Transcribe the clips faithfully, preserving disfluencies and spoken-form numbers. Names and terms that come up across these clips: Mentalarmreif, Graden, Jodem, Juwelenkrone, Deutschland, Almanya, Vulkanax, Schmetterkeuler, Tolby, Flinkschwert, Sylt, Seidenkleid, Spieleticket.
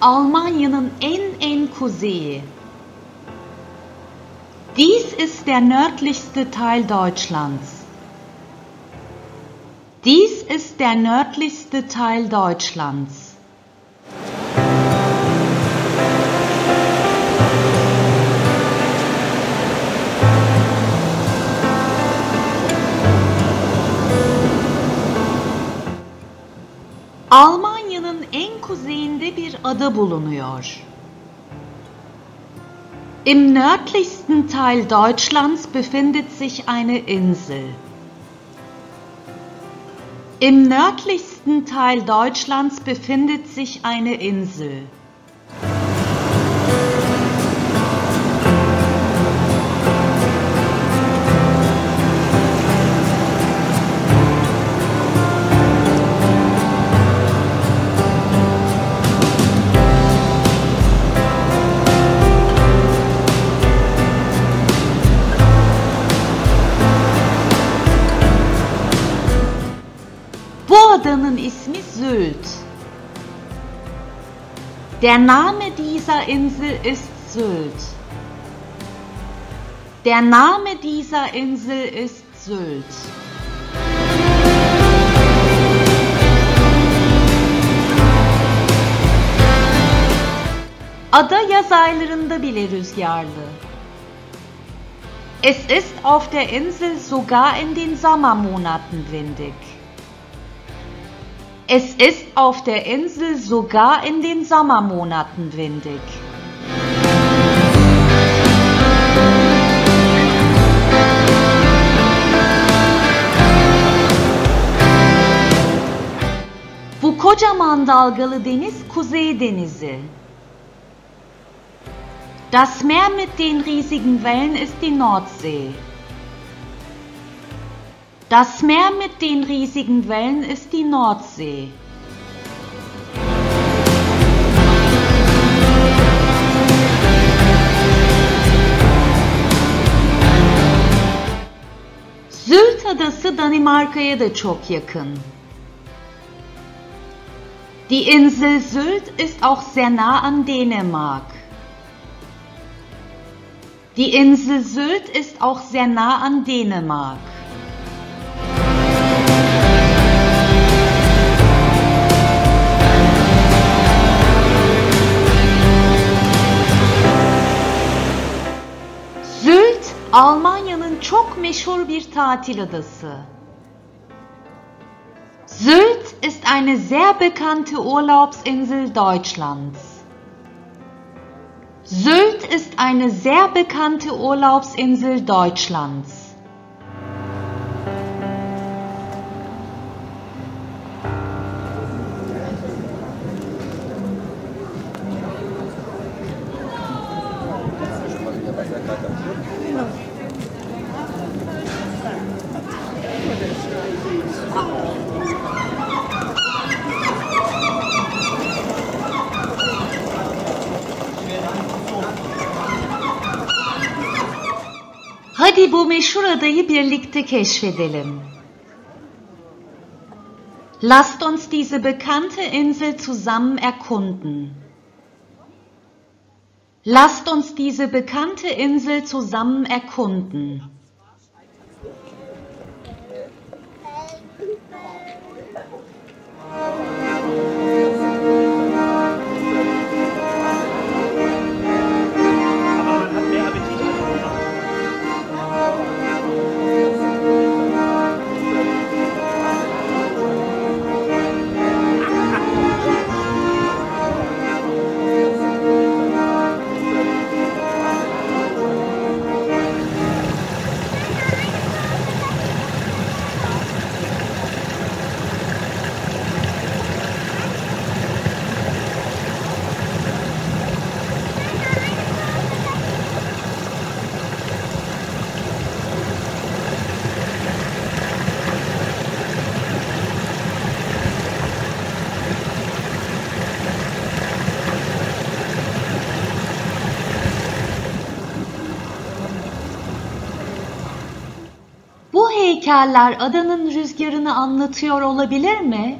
Almanya'nın en en kuzeyi. Dies ist der nördlichste Teil Deutschlands. Dies ist der nördlichste Teil Deutschlands. Almanya'nın en kuzeyinde bir ada bulunuyor. Im nördlichsten Teil Deutschlands befindet sich eine Insel. Im nördlichsten Teil Deutschlands befindet sich eine Insel. Adanın ismi Sylt. Der Name dieser Insel ist Sylt. Der Name dieser Insel ist Sylt. Ada yaz aylarında bile rüzgarlı. Es ist auf der Insel sogar in den Sommermonaten windig. Es ist auf der Insel sogar in den Sommermonaten windig. Bu kocaman dalgalı deniz Kuzey Denizi. Das Meer mit den riesigen Wellen ist die Nordsee. Das Meer mit den riesigen Wellen ist die Nordsee. Sylt adası Danimarka'ya da çok yakın. Die Insel Sylt ist auch sehr nah an Dänemark. Die Insel Sylt ist auch sehr nah an Dänemark. Almanya'nın çok meşhur bir tatil adası. Sylt ist eine sehr bekannte Urlaubsinsel Deutschlands. Sylt ist eine sehr bekannte Urlaubsinsel Deutschlands. Hadi bu meşhur adayı birlikte keşfedelim. Lasst uns diese bekannte Insel zusammen erkunden. Lasst uns diese bekannte Insel zusammen erkunden. Heykeller adanın rüzgarını anlatıyor olabilir mi?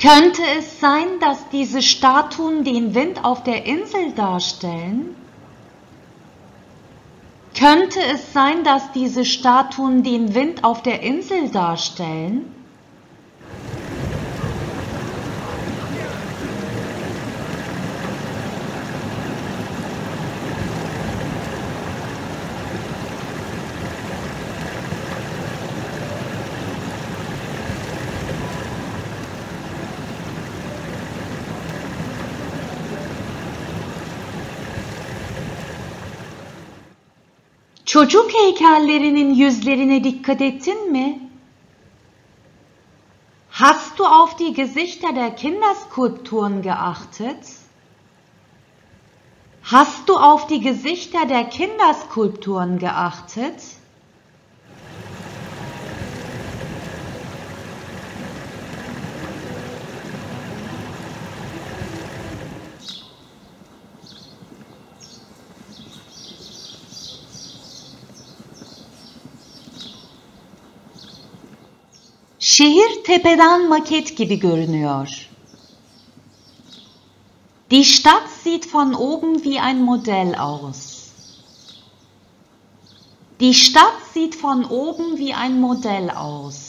Könnte es sein, dass diese Statuen den Wind auf der Insel darstellen? Könnte es sein, dass diese Statuen den Wind auf der Insel darstellen? Çocuk heykellerinin yüzlerine dikkat ettin mi? Hast du auf die Gesichter der Kinderskulpturen geachtet? Hast du auf die Gesichter der Kinderskulpturen geachtet? Şehir tepeden maket gibi görünüyor. Die Stadt sieht von oben wie ein Modell aus. Die Stadt sieht von oben wie ein Modell aus.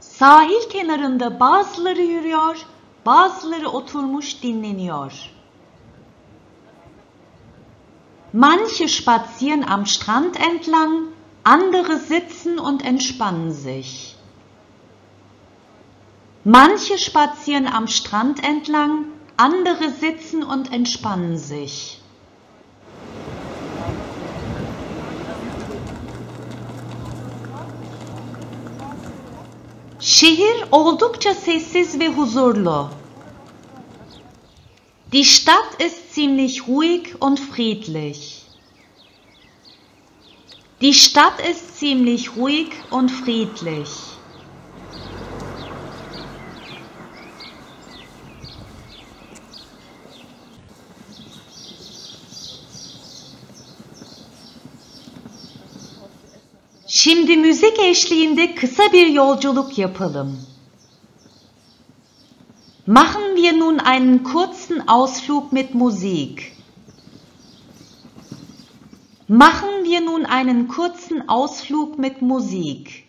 Sahil kenarında bazıları yürüyor, bazıları oturmuş dinleniyor. Manche spazieren am Strand entlang, andere sitzen und entspannen sich. Manche spazieren am Strand entlang, andere sitzen und entspannen sich. Şehir oldukça sessiz ve huzurlu. Die Stadt ist ziemlich ruhig und friedlich. Die Stadt ist ziemlich ruhig und friedlich. Şimdi müzik eşliğinde kısa bir yolculuk yapalım. Machen wir nun einen kurzen Ausflug mit Musik. Machen wir nun einen kurzen Ausflug mit Musik.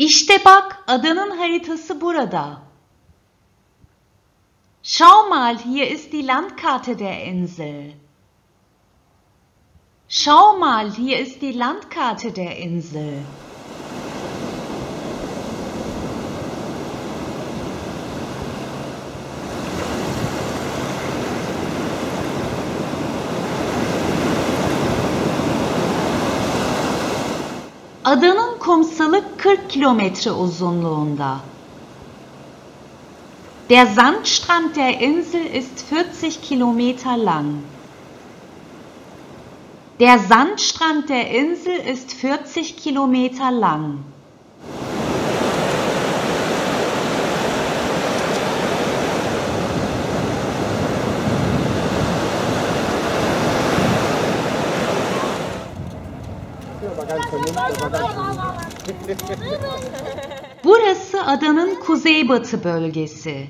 İşte bak, adanın haritası burada. Schau mal, hier ist die Landkarte der Insel. Schau mal, hier ist die Landkarte der Insel. Adanın kumsalı kırk kilometre uzunluğunda. Der Sandstrand der Insel ist vierzig Kilometer lang. Der Sandstrand der Insel ist vierzig Kilometer lang. Burası adanın kuzeybatı bölgesi.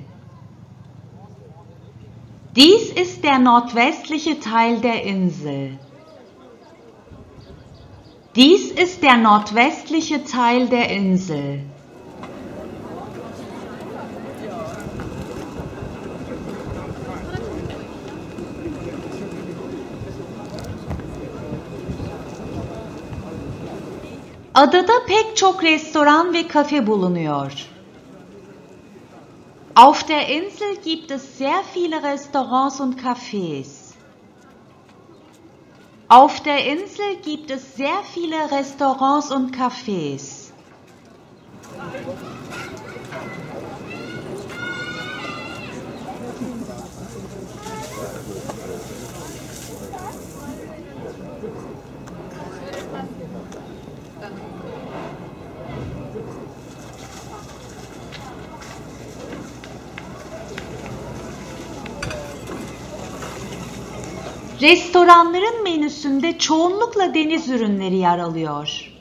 Dies ist der nordwestliche Teil der Insel. Dies ist der nordwestliche Teil der Insel. Adada pek çok restoran ve kafe bulunuyor. Auf der Insel gibt es sehr viele Restaurants und Cafés. Auf der Insel gibt es sehr viele Restaurants und Cafés. Restoranların menüsünde çoğunlukla deniz ürünleri yer alıyor.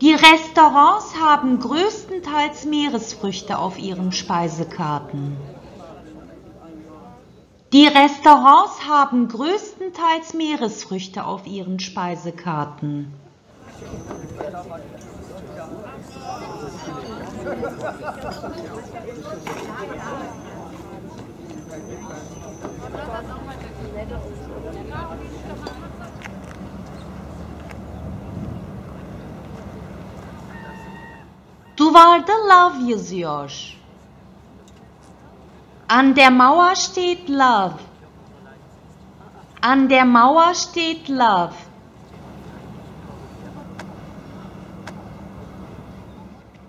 Die Restaurants haben größtenteils Meeresfrüchte auf ihren Speisekarten. Die Restaurants haben größtenteils Meeresfrüchte auf ihren Speisekarten. Duvarda love yazıyor. An der Mauer steht love. An der Mauer steht love.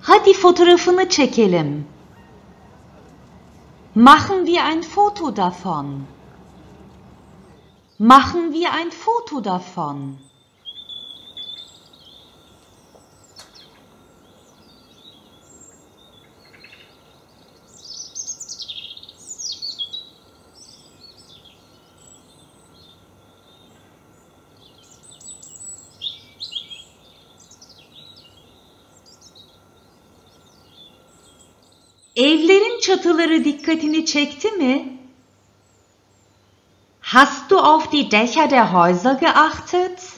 Hadi fotoğrafını çekelim. Machen wir ein Foto davon. Machen wir ein Foto davon. Evlerin çatıları dikkatini çekti mi? Hast du auf die Dächer der Häuser geachtet?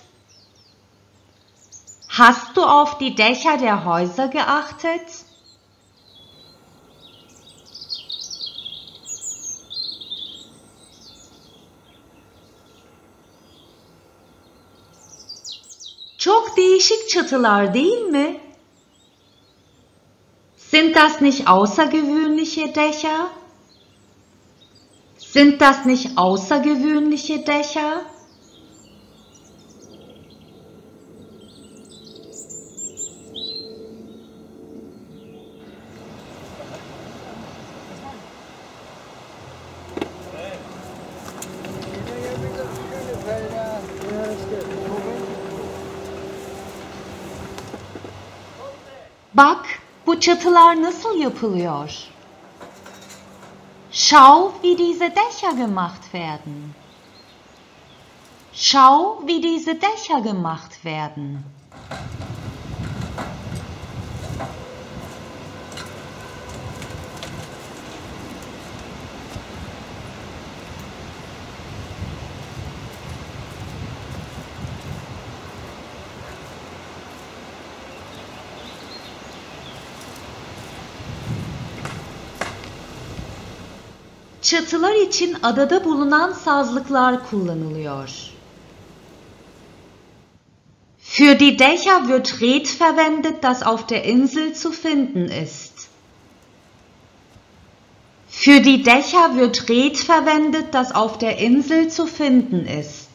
Hast du auf die Dächer der Häuser geachtet? Çok değişik çatılar değil mi? Sind das nicht außergewöhnliche Dächer? Sind das nicht außergewöhnliche Dächer? Bak, bu çatılar nasıl yapılıyor? Schau, wie diese Dächer gemacht werden. Schau, wie diese Dächer gemacht werden. Çatılar için adada bulunan sazlıklar kullanılıyor. Für die Dächer wird Red verwendet, das auf der Insel zu finden ist. Für die Dächer wird Red verwendet, das auf der Insel zu finden ist.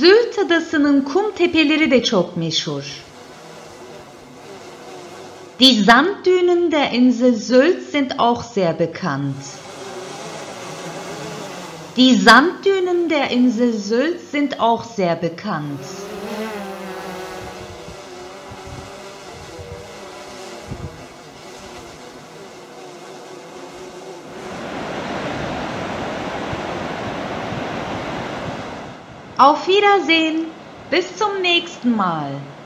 Sylt adasının kum tepeleri de çok meşhur. Die Sanddünen der Insel Sylt sind auch sehr bekannt. Die Sanddünen der Insel Sylt sind auch sehr bekannt. Auf Wiedersehen, bis zum nächsten Mal.